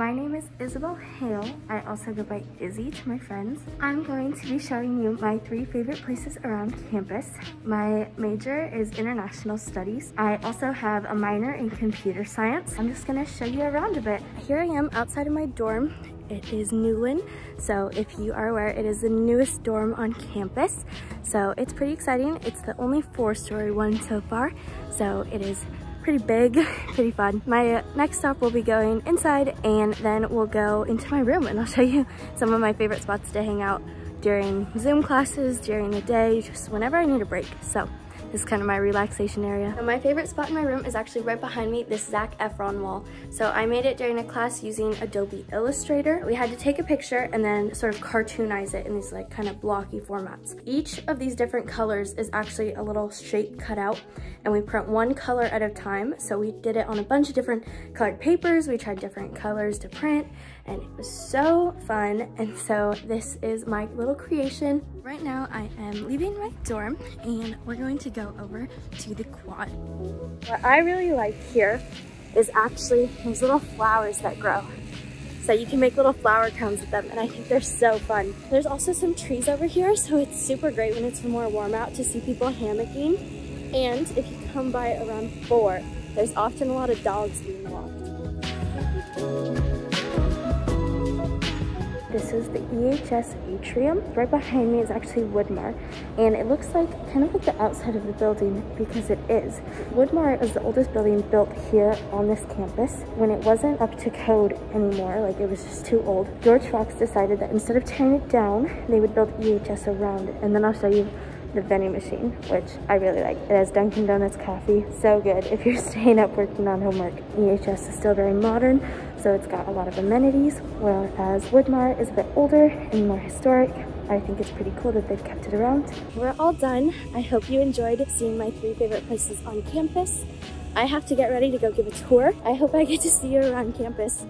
My name is Izzy Hale. I also go by Izzy to my friends. I'm going to be showing you my 3 favorite places around campus. My major is International Studies. I also have a minor in Computer Science. I'm just gonna show you around a bit. Here I am outside of my dorm. It is Newlin, so if you are aware, it is the newest dorm on campus. So it's pretty exciting. It's the only 4-story one so far, so it is pretty big, pretty fun. My next stop will be going inside, and then we'll go into my room and I'll show you some of my favorite spots to hang out during Zoom classes, during the day, just whenever I need a break. So this is kind of my relaxation area. So my favorite spot in my room is actually right behind me, this Zac Efron wall. So I made it during a class using Adobe Illustrator. We had to take a picture and then sort of cartoonize it in these like kind of blocky formats. Each of these different colors is actually a little shape cut out, and we print one color at a time. So we did it on a bunch of different colored papers. We tried different colors to print, and it was so fun. And so this is my little creation. Right now I am leaving my dorm and we're going to go over to the quad. What I really like here is actually these little flowers that grow. So you can make little flower crowns with them, and I think they're so fun. There's also some trees over here, so it's super great when it's more warm out to see people hammocking. And if you come by around 4, there's often a lot of dogs being walked. This is the EHS Atrium. Right behind me is actually Woodmar, and it looks like kind of like the outside of the building, because it is. Woodmar is the oldest building built here on this campus. When it wasn't up to code anymore, like it was just too old, George Fox decided that instead of tearing it down, they would build EHS around it. And then I'll show you the vending machine, which I really like. It has Dunkin' Donuts coffee. So good if you're staying up working on homework. EHS is still very modern, so it's got a lot of amenities, whereas Woodmar is a bit older and more historic. I think it's pretty cool that they've kept it around. We're all done. I hope you enjoyed seeing my 3 favorite places on campus. I have to get ready to go give a tour. I hope I get to see you around campus.